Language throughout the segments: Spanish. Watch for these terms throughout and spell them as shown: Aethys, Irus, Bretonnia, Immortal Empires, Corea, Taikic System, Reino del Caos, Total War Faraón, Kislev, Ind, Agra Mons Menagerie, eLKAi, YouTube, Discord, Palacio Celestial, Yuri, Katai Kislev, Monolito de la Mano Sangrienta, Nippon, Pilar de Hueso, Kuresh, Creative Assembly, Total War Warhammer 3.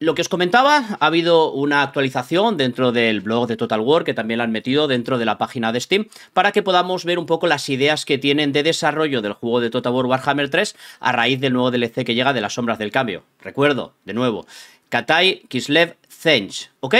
Lo que os comentaba, ha habido una actualización dentro del blog de Total War, que también la han metido dentro de la página de Steam, para que podamos ver un poco las ideas que tienen de desarrollo del juego de Total War Warhammer 3 a raíz del nuevo DLC que llega de las Sombras del Cambio. Recuerdo, de nuevo, Katai Kislev Zench, ¿ok?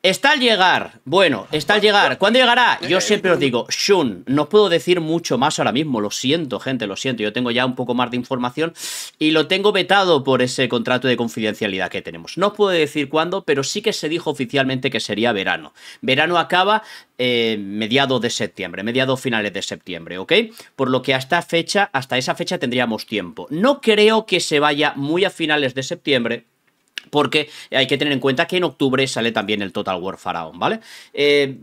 Está al llegar, bueno, está al llegar. ¿Cuándo llegará? Yo siempre os digo, Shun, no puedo decir mucho más ahora mismo, lo siento, gente, lo siento. Yo tengo ya un poco más de información y lo tengo vetado por ese contrato de confidencialidad que tenemos. No os puedo decir cuándo, pero sí que se dijo oficialmente que sería verano. Verano acaba mediados de septiembre, mediados finales de septiembre, ¿ok? Por lo que hasta esa fecha tendríamos tiempo. No creo que se vaya muy a finales de septiembre, porque hay que tener en cuenta que en octubre sale también el Total War Faraón, ¿vale?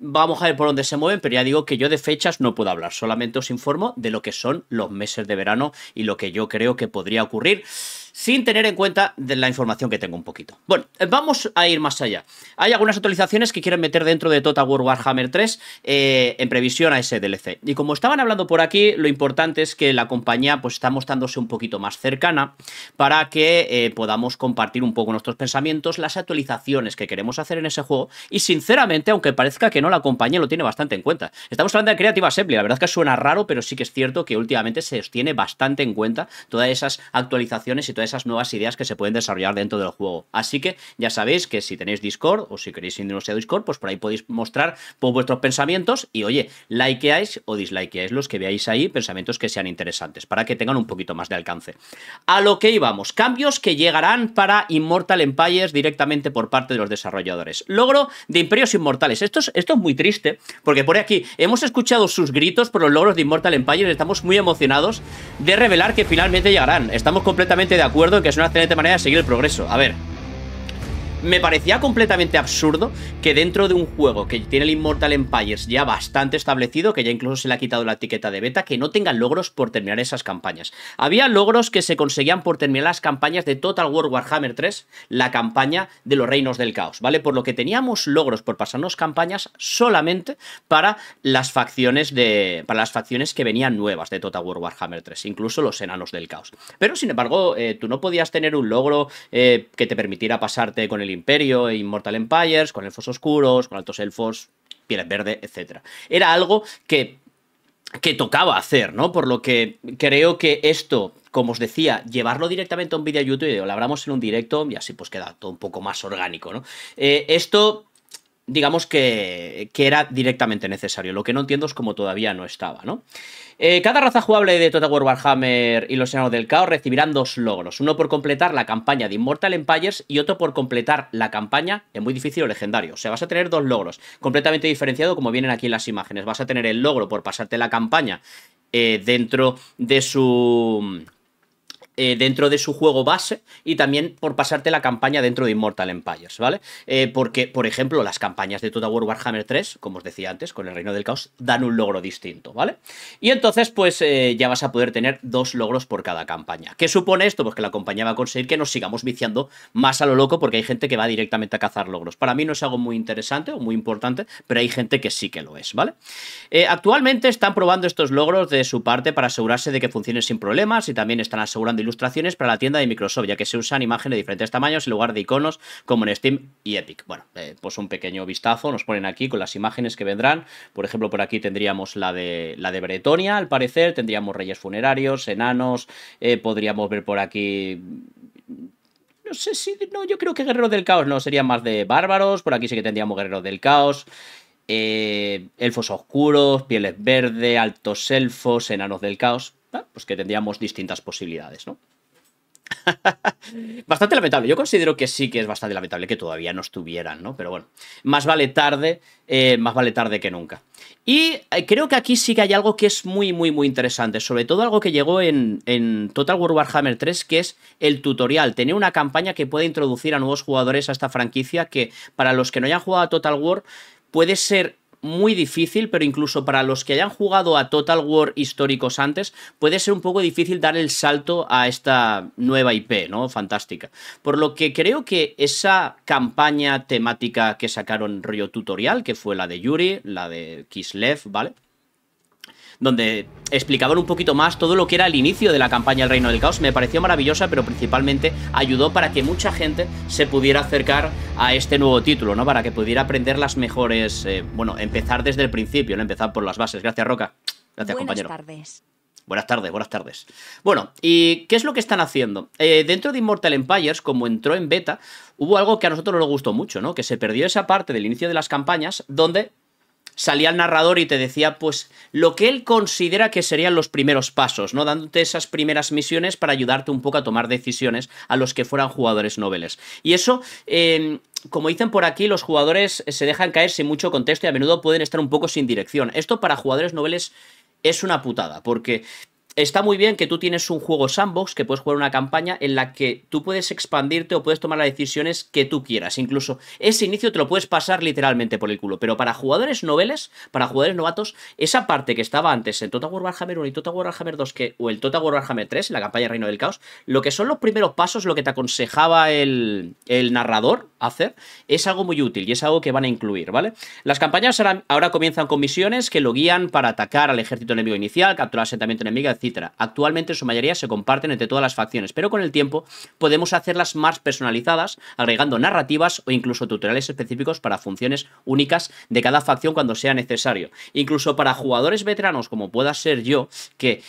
Vamos a ver por dónde se mueven, pero ya digo que yo de fechas no puedo hablar, solamente os informo de lo que son los meses de verano y lo que yo creo que podría ocurrir, sin tener en cuenta de la información que tengo un poquito. Bueno, vamos a ir más allá. Hay algunas actualizaciones que quieren meter dentro de Total War Warhammer 3 en previsión a ese DLC. Y como estaban hablando por aquí, lo importante es que la compañía pues está mostrándose un poquito más cercana para que podamos compartir un poco nuestros pensamientos, las actualizaciones que queremos hacer en ese juego. Y sinceramente, aunque parezca que no, la compañía lo tiene bastante en cuenta. Estamos hablando de Creative Assembly, la verdad es que suena raro, pero sí que es cierto que últimamente se tiene bastante en cuenta todas esas actualizaciones y todas esas nuevas ideas que se pueden desarrollar dentro del juego. Así que ya sabéis que si tenéis Discord o si queréis irnos a Discord, pues por ahí podéis mostrar vuestros pensamientos y, oye, likeáis o dislikeáis los que veáis ahí, pensamientos que sean interesantes para que tengan un poquito más de alcance. A lo que íbamos, cambios que llegarán para Immortal Empires directamente por parte de los desarrolladores. Logro de Imperios Inmortales. Esto es muy triste porque por aquí hemos escuchado sus gritos por los logros de Immortal Empires. Estamos muy emocionados de revelar que finalmente llegarán. Estamos completamente de acuerdo que es una excelente manera de seguir el progreso. A ver, me parecía completamente absurdo que dentro de un juego que tiene el Immortal Empires ya bastante establecido, que ya incluso se le ha quitado la etiqueta de beta, que no tengan logros por terminar esas campañas. Había logros que se conseguían por terminar las campañas de Total War Warhammer 3, la campaña de los Reinos del Caos, ¿vale? Por lo que teníamos logros por pasarnos campañas solamente para las facciones que venían nuevas de Total War Warhammer 3, incluso los Enanos del Caos. Pero sin embargo, tú no podías tener un logro que te permitiera pasarte con el Imperio, Immortal Empires, con elfos oscuros, con altos elfos, pieles verde, etc. Era algo que tocaba hacer, ¿no? Por lo que creo que esto, como os decía, llevarlo directamente a un vídeo a YouTube, lo hablamos en un directo y así pues queda todo un poco más orgánico, ¿no? Esto, digamos que era directamente necesario. Lo que no entiendo es cómo todavía no estaba, ¿no? Cada raza jugable de Total War Warhammer y los Enanos del Caos recibirán dos logros. Uno por completar la campaña de Immortal Empires y otro por completar la campaña en muy difícil o legendario. O sea, vas a tener dos logros completamente diferenciados como vienen aquí en las imágenes. Vas a tener el logro por pasarte la campaña dentro de su juego base y también por pasarte la campaña dentro de Immortal Empires, ¿vale? Porque, por ejemplo, las campañas de Total War Warhammer 3, como os decía antes, con el Reino del Caos, dan un logro distinto, ¿vale? Y entonces, pues, ya vas a poder tener dos logros por cada campaña. ¿Qué supone esto? Pues que la compañía va a conseguir que nos sigamos viciando más a lo loco porque hay gente que va directamente a cazar logros. Para mí no es algo muy interesante o muy importante, pero hay gente que sí que lo es, ¿vale? Actualmente están probando estos logros de su parte para asegurarse de que funcionen sin problemas y también están asegurando ilustraciones para la tienda de Microsoft, ya que se usan imágenes de diferentes tamaños en lugar de iconos como en Steam y Epic. Bueno, pues un pequeño vistazo nos ponen aquí con las imágenes que vendrán. Por ejemplo, por aquí tendríamos la de Bretonnia, al parecer. Tendríamos reyes funerarios, enanos. Podríamos ver por aquí... No sé si... No, yo creo que guerreros del caos no, serían más de bárbaros. Por aquí sí que tendríamos guerreros del caos. Elfos oscuros, pieles verde, altos elfos, enanos del caos... pues que tendríamos distintas posibilidades, ¿no? Bastante lamentable. Yo considero que sí que es bastante lamentable que todavía no estuvieran, ¿no? Pero bueno, más vale tarde que nunca. Y creo que aquí sí que hay algo que es muy, muy, muy interesante. Sobre todo algo que llegó en Total War Warhammer 3, que es el tutorial. Tener una campaña que pueda introducir a nuevos jugadores a esta franquicia que, para los que no hayan jugado a Total War, puede ser... muy difícil, pero incluso para los que hayan jugado a Total War históricos antes, puede ser un poco difícil dar el salto a esta nueva IP, ¿no? Fantástica. Por lo que creo que esa campaña temática que sacaron rollo tutorial, que fue la de Yuri, la de Kislev, ¿vale? donde explicaban un poquito más todo lo que era el inicio de la campaña del Reino del Caos. Me pareció maravillosa, pero principalmente ayudó para que mucha gente se pudiera acercar a este nuevo título, ¿no? Para que pudiera aprender las mejores... bueno, empezar desde el principio, ¿no? Empezar por las bases. Gracias, Roca. Gracias, compañero. Buenas tardes. Buenas tardes, buenas tardes. Bueno, ¿y qué es lo que están haciendo? Dentro de Immortal Empires, como entró en beta, hubo algo que a nosotros nos gustó mucho, ¿no? Que se perdió esa parte del inicio de las campañas donde salía el narrador y te decía, pues, lo que él considera que serían los primeros pasos, ¿no? Dándote esas primeras misiones para ayudarte un poco a tomar decisiones a los que fueran jugadores noveles. Y eso, como dicen por aquí, los jugadores se dejan caer sin mucho contexto y a menudo pueden estar un poco sin dirección. Esto para jugadores noveles es una putada, porque está muy bien que tú tienes un juego sandbox, que puedes jugar una campaña en la que tú puedes expandirte o puedes tomar las decisiones que tú quieras. Incluso ese inicio te lo puedes pasar literalmente por el culo. Pero para jugadores noveles, para jugadores novatos, esa parte que estaba antes en Total War Warhammer 1 y Total War Warhammer 2 o el Total War Warhammer 3, en la campaña Reino del Caos, lo que son los primeros pasos, lo que te aconsejaba el narrador hacer, es algo muy útil y es algo que van a incluir, ¿vale? Las campañas ahora comienzan con misiones que lo guían para atacar al ejército enemigo inicial, capturar asentamiento enemigo, etc. Actualmente en su mayoría se comparten entre todas las facciones, pero con el tiempo podemos hacerlas más personalizadas, agregando narrativas o incluso tutoriales específicos para funciones únicas de cada facción cuando sea necesario. Incluso para jugadores veteranos, como pueda ser yo, que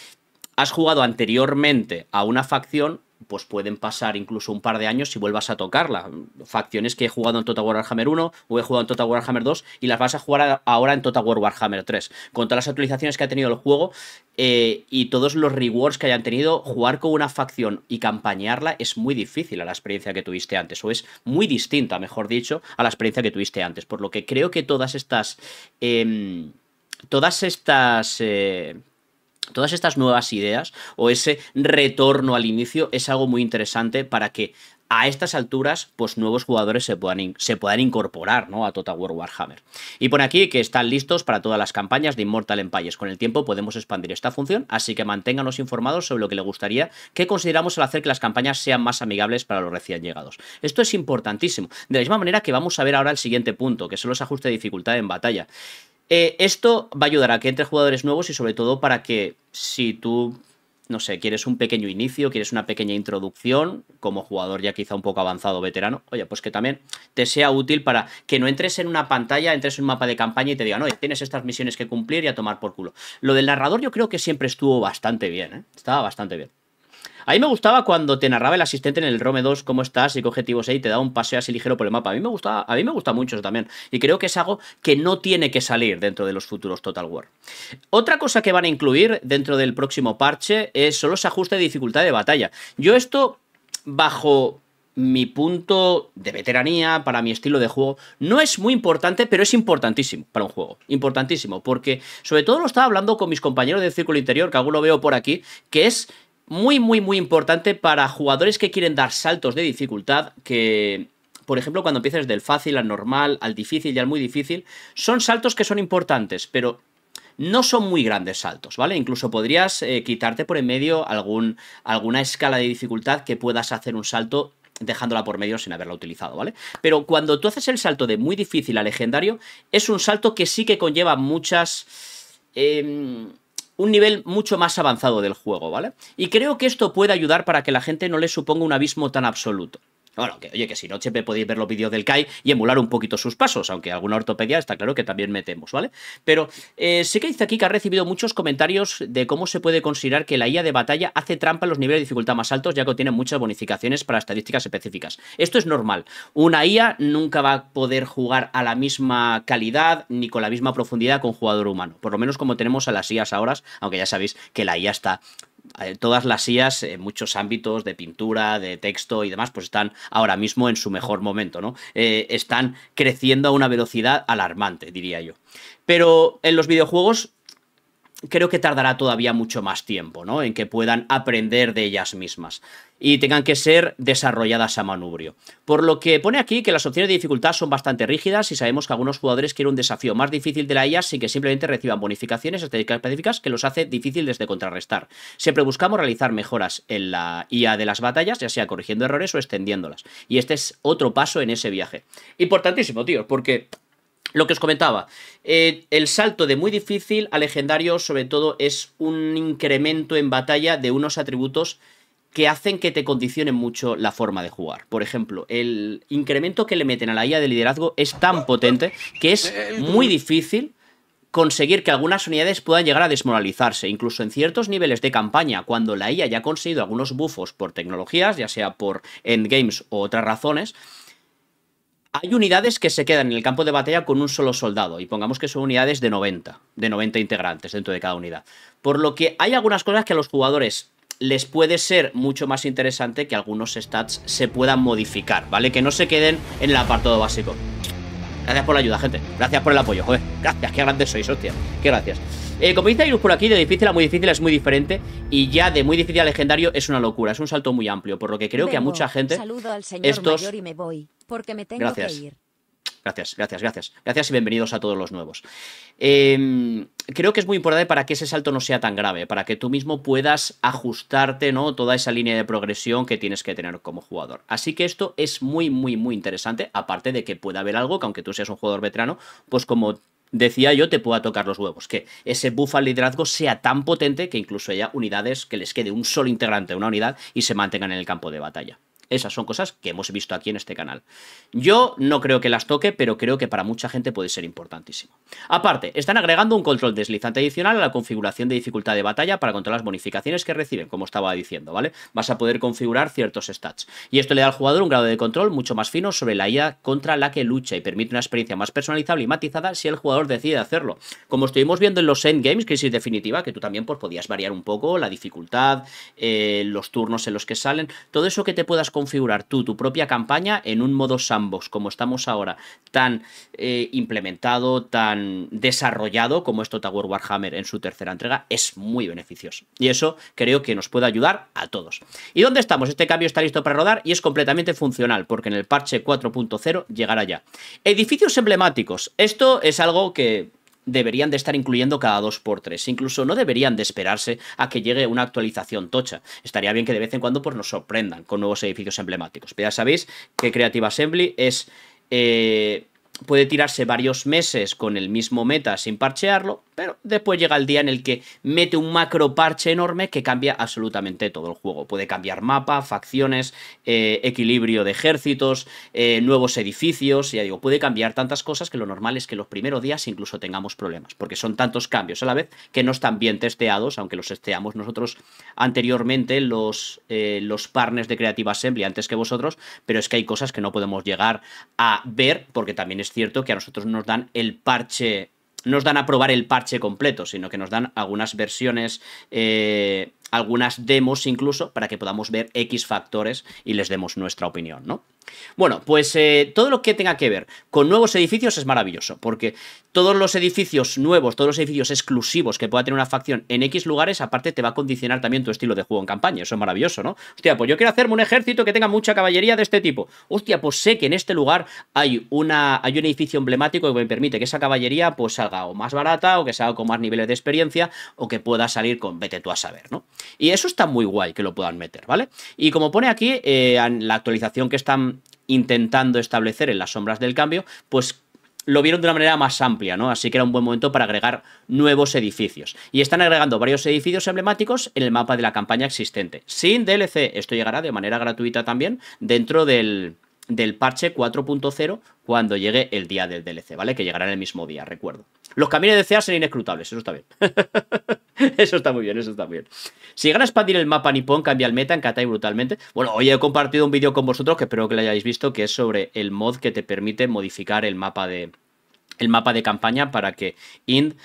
has jugado anteriormente a una facción, pues pueden pasar incluso un par de años si vuelvas a tocarla. Facciones que he jugado en Total War Warhammer 1 o he jugado en Total War Warhammer 2 y las vas a jugar ahora en Total War Warhammer 3. Con todas las actualizaciones que ha tenido el juego y todos los rewards que hayan tenido, jugar con una facción y campañarla es muy difícil a la experiencia que tuviste antes, o es muy distinta, mejor dicho, a la experiencia que tuviste antes. Por lo que creo que todas estas nuevas ideas o ese retorno al inicio es algo muy interesante para que a estas alturas, pues nuevos jugadores se puedan incorporar, ¿no? A Total War Warhammer. Y por aquí que están listos para todas las campañas de Immortal Empires. Con el tiempo podemos expandir esta función, así que manténganos informados sobre lo que le gustaría que consideramos al hacer que las campañas sean más amigables para los recién llegados. Esto es importantísimo. De la misma manera que vamos a ver ahora el siguiente punto, que son los ajustes de dificultad en batalla. Esto va a ayudar a que entre jugadores nuevos y sobre todo para que si tú, no sé, quieres un pequeño inicio, quieres una pequeña introducción, como jugador ya quizá un poco avanzado, veterano, oye, pues que también te sea útil para que no entres en una pantalla, entres en un mapa de campaña y te digan, oye, tienes estas misiones que cumplir y a tomar por culo. Lo del narrador yo creo que siempre estuvo bastante bien, ¿eh? Estaba bastante bien. A mí me gustaba cuando te narraba el asistente en el Rome 2 cómo estás y qué objetivos hay y te da un paseo así ligero por el mapa. A mí me gusta mucho eso también. Y creo que es algo que no tiene que salir dentro de los futuros Total War. Otra cosa que van a incluir dentro del próximo parche son los ajustes de dificultad de batalla. Yo esto, bajo mi punto de veteranía, para mi estilo de juego, no es muy importante, pero es importantísimo para un juego. Importantísimo, porque sobre todo lo estaba hablando con mis compañeros del Círculo Interior, que alguno veo por aquí, que es muy, muy, muy importante para jugadores que quieren dar saltos de dificultad, que, por ejemplo, cuando empiezas del fácil al normal, al difícil y al muy difícil, son saltos que son importantes, pero no son muy grandes saltos, ¿vale? Incluso podrías quitarte por en medio alguna escala de dificultad que puedas hacer un salto dejándola por medio sin haberla utilizado, ¿vale? Pero cuando tú haces el salto de muy difícil a legendario, es un salto que sí que conlleva muchas... un nivel mucho más avanzado del juego, ¿vale? Y creo que esto puede ayudar para que la gente no le suponga un abismo tan absoluto. Bueno, que, oye, que si no, siempre podéis ver los vídeos del eLKAi y emular un poquito sus pasos, aunque alguna ortopedia está claro que también metemos, ¿vale? Pero sí que dice aquí que ha recibido muchos comentarios de cómo se puede considerar que la IA de batalla hace trampa en los niveles de dificultad más altos, ya que obtiene muchas bonificaciones para estadísticas específicas. Esto es normal. Una IA nunca va a poder jugar a la misma calidad ni con la misma profundidad que un jugador humano, por lo menos como tenemos a las IAs ahora, aunque ya sabéis que la IA está... Todas las IAs en muchos ámbitos de pintura, de texto y demás, pues están ahora mismo en su mejor momento, ¿no? Están creciendo a una velocidad alarmante, diría yo. Pero en los videojuegos creo que tardará todavía mucho más tiempo, ¿no? En que puedan aprender de ellas mismas y tengan que ser desarrolladas a manubrio. Por lo que pone aquí que las opciones de dificultad son bastante rígidas y sabemos que algunos jugadores quieren un desafío más difícil de la IA sin que simplemente reciban bonificaciones estadísticas específicas que los hace difíciles de contrarrestar. Siempre buscamos realizar mejoras en la IA de las batallas, ya sea corrigiendo errores o extendiéndolas. Y este es otro paso en ese viaje. Importantísimo, tío, porque... Lo que os comentaba, el salto de muy difícil a legendario sobre todo es un incremento en batalla de unos atributos que hacen que te condicionen mucho la forma de jugar. Por ejemplo, el incremento que le meten a la IA de liderazgo es tan potente que es muy difícil conseguir que algunas unidades puedan llegar a desmoralizarse, incluso en ciertos niveles de campaña, cuando la IA ya ha conseguido algunos buffos por tecnologías, ya sea por endgames o otras razones. Hay unidades que se quedan en el campo de batalla con un solo soldado, y pongamos que son unidades de 90 integrantes dentro de cada unidad. Por lo que hay algunas cosas que a los jugadores les puede ser mucho más interesante que algunos stats se puedan modificar, ¿vale? Que no se queden en el apartado básico. Gracias por la ayuda, gente. Gracias por el apoyo, joder. Gracias, qué grandes sois, hostia. Qué gracias. Como dice Irus por aquí, de difícil a muy difícil es muy diferente. Y ya de muy difícil a legendario es una locura. Es un salto muy amplio, por lo que creo que a mucha gente... Saludo al señor mayor y me voy, porque me tengo que ir. Gracias, gracias, gracias. Gracias y bienvenidos a todos los nuevos. Creo que es muy importante para que ese salto no sea tan grave, para que tú mismo puedas ajustarte, ¿no?, toda esa línea de progresión que tienes que tener como jugador. Así que esto es muy, muy, muy interesante, aparte de que pueda haber algo que aunque tú seas un jugador veterano, pues como decía yo, te pueda tocar los huevos, que ese buff al liderazgo sea tan potente que incluso haya unidades que les quede un solo integrante de una unidad y se mantengan en el campo de batalla. Esas son cosas que hemos visto aquí en este canal. Yo no creo que las toque, pero creo que para mucha gente puede ser importantísimo. Aparte, están agregando un control deslizante adicional a la configuración de dificultad de batalla para controlar las bonificaciones que reciben, como estaba diciendo, ¿vale? Vas a poder configurar ciertos stats. Y esto le da al jugador un grado de control mucho más fino sobre la IA contra la que lucha y permite una experiencia más personalizable y matizada si el jugador decide hacerlo. Como estuvimos viendo en los endgames, Crisis Definitiva, que tú también pues, podías variar un poco la dificultad, los turnos en los que salen, todo eso que te puedas configurar tú, tu propia campaña en un modo sandbox, como estamos ahora, tan implementado, tan desarrollado como es Total War Warhammer en su tercera entrega, es muy beneficioso. Y eso creo que nos puede ayudar a todos. ¿Y dónde estamos? Este cambio está listo para rodar y es completamente funcional, porque en el parche 4.0 llegará ya. Edificios emblemáticos. Esto es algo que deberían de estar incluyendo cada 2×3. Incluso no deberían de esperarse a que llegue una actualización tocha. Estaría bien que de vez en cuando pues, nos sorprendan con nuevos edificios emblemáticos. Pero ya sabéis que Creative Assembly es... puede tirarse varios meses con el mismo meta sin parchearlo, pero después llega el día en el que mete un macro parche enorme que cambia absolutamente todo el juego. Puede cambiar mapa, facciones, equilibrio de ejércitos, nuevos edificios, ya digo, puede cambiar tantas cosas que lo normal es que los primeros días incluso tengamos problemas, porque son tantos cambios a la vez que no están bien testeados, aunque los testeamos nosotros anteriormente, los partners de Creative Assembly antes que vosotros, pero es que hay cosas que no podemos llegar a ver, porque también es cierto que a nosotros nos dan el parche, nos dan a probar el parche completo, sino que nos dan algunas versiones, algunas demos incluso, para que podamos ver X factores y les demos nuestra opinión, ¿no? Bueno, pues todo lo que tenga que ver con nuevos edificios es maravilloso, porque todos los edificios nuevos, todos los edificios exclusivos que pueda tener una facción en X lugares, aparte te va a condicionar también tu estilo de juego en campaña. Eso es maravilloso, ¿no? Hostia, pues yo quiero hacerme un ejército que tenga mucha caballería de este tipo. Hostia, pues sé que en este lugar hay un edificio emblemático que me permite que esa caballería pues salga o más barata, o que salga con más niveles de experiencia, o que pueda salir con vete tú a saber, ¿no? Y eso está muy guay que lo puedan meter, ¿vale? Y como pone aquí, en la actualización que están intentando establecer en las sombras del cambio, pues lo vieron de una manera más amplia, ¿no? Así que era un buen momento para agregar nuevos edificios. Y están agregando varios edificios emblemáticos en el mapa de la campaña existente, sin DLC. Esto llegará de manera gratuita también dentro del parche 4.0 cuando llegue el día del DLC, ¿vale? Que llegará en el mismo día, recuerdo. Los caminos de CA serán inescrutables, eso está bien. Eso está muy bien, eso está bien. Si llegan a expandir el mapa Nippon, cambia el meta en Katai brutalmente. Bueno, hoy he compartido un vídeo con vosotros que espero que lo hayáis visto, que es sobre el mod que te permite modificar el mapa de campaña para que Ind,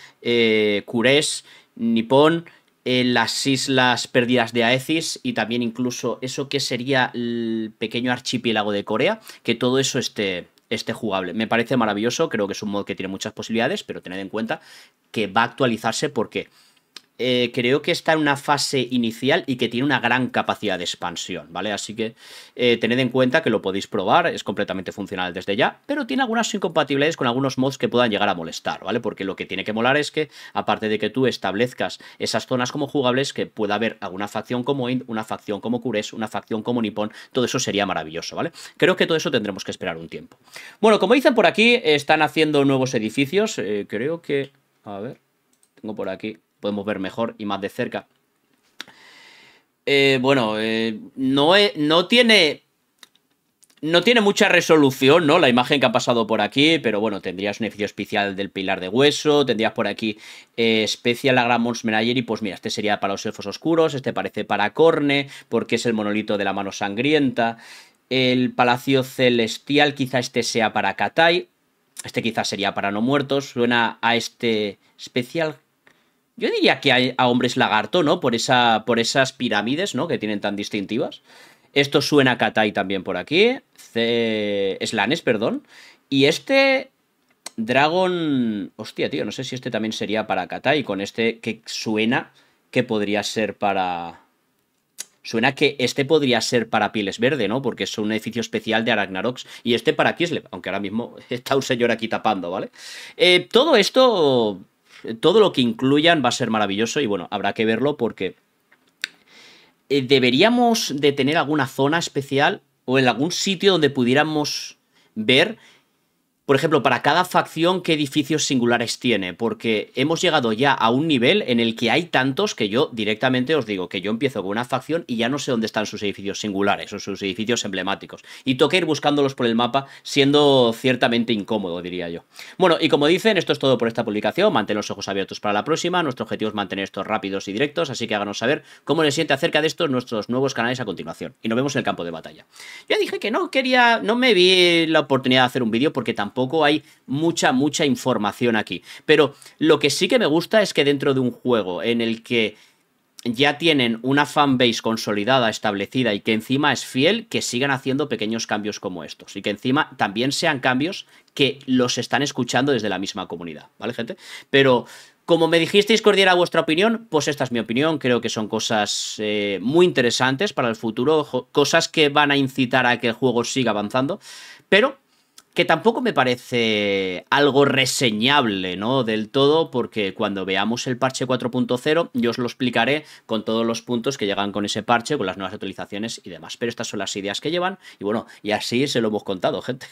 Kuresh, Nippon, las islas perdidas de Aethys y también incluso eso que sería el pequeño archipiélago de Corea, que todo eso esté jugable. Me parece maravilloso, creo que es un mod que tiene muchas posibilidades, pero tened en cuenta que va a actualizarse porque creo que está en una fase inicial y que tiene una gran capacidad de expansión, ¿vale? Así que tened en cuenta que lo podéis probar, es completamente funcional desde ya, pero tiene algunas incompatibilidades con algunos mods que puedan llegar a molestar, ¿vale? Porque lo que tiene que molar es que, aparte de que tú establezcas esas zonas como jugables, que pueda haber alguna facción como Ind, una facción como Kuresh, una facción como Nippon, todo eso sería maravilloso, ¿vale? Creo que todo eso tendremos que esperar un tiempo. Bueno, como dicen por aquí, están haciendo nuevos edificios, creo que... A ver, tengo por aquí... podemos ver mejor y más de cerca. Bueno, no tiene mucha resolución, ¿no? La imagen que ha pasado por aquí, pero bueno, tendrías un edificio especial del Pilar de Hueso, tendrías por aquí especial Agra Mons Menagerie, pues mira, este sería para los elfos oscuros, este parece para Corne, porque es el monolito de la mano sangrienta, el Palacio Celestial, quizá este sea para Katai, este quizás sería para no muertos, suena a este especial... Yo diría que hay a hombres lagarto, ¿no? Por esas pirámides, ¿no? Que tienen tan distintivas. Esto suena a Katai también por aquí. Slanes, perdón. Y este... Dragon... Hostia, tío, no sé si este también sería para Katai. Con este que suena que podría ser para... Suena que este podría ser para Pieles Verde, ¿no? Porque es un edificio especial de Aragonarox. Y este para Kislev, aunque ahora mismo está un señor aquí tapando, ¿vale? Todo esto... Todo lo que incluyan va a ser maravilloso y bueno, habrá que verlo porque deberíamos de tener alguna zona especial o en algún sitio donde pudiéramos ver, por ejemplo, para cada facción qué edificios singulares tiene, porque hemos llegado ya a un nivel en el que hay tantos que yo directamente os digo que yo empiezo con una facción y ya no sé dónde están sus edificios singulares o sus edificios emblemáticos y toca ir buscándolos por el mapa siendo ciertamente incómodo, diría yo. Bueno, y como dicen, esto es todo por esta publicación, mantén los ojos abiertos para la próxima, nuestro objetivo es mantener estos rápidos y directos, así que háganos saber cómo les siente acerca de estos nuestros nuevos canales a continuación y nos vemos en el campo de batalla. Ya dije que no me vi la oportunidad de hacer un vídeo porque tampoco hay mucha información aquí, pero lo que sí que me gusta es que dentro de un juego en el que ya tienen una fanbase consolidada, establecida y que encima es fiel, que sigan haciendo pequeños cambios como estos y que encima también sean cambios que los están escuchando desde la misma comunidad, ¿vale, gente? Pero como me dijisteis que os diera vuestra opinión, pues esta es mi opinión, creo que son cosas muy interesantes para el futuro, cosas que van a incitar a que el juego siga avanzando, pero... que tampoco me parece algo reseñable, ¿no? Del todo, porque cuando veamos el parche 4.0, yo os lo explicaré con todos los puntos que llegan con ese parche, con las nuevas actualizaciones y demás. Pero estas son las ideas que llevan, y bueno, y así se lo hemos contado, gente.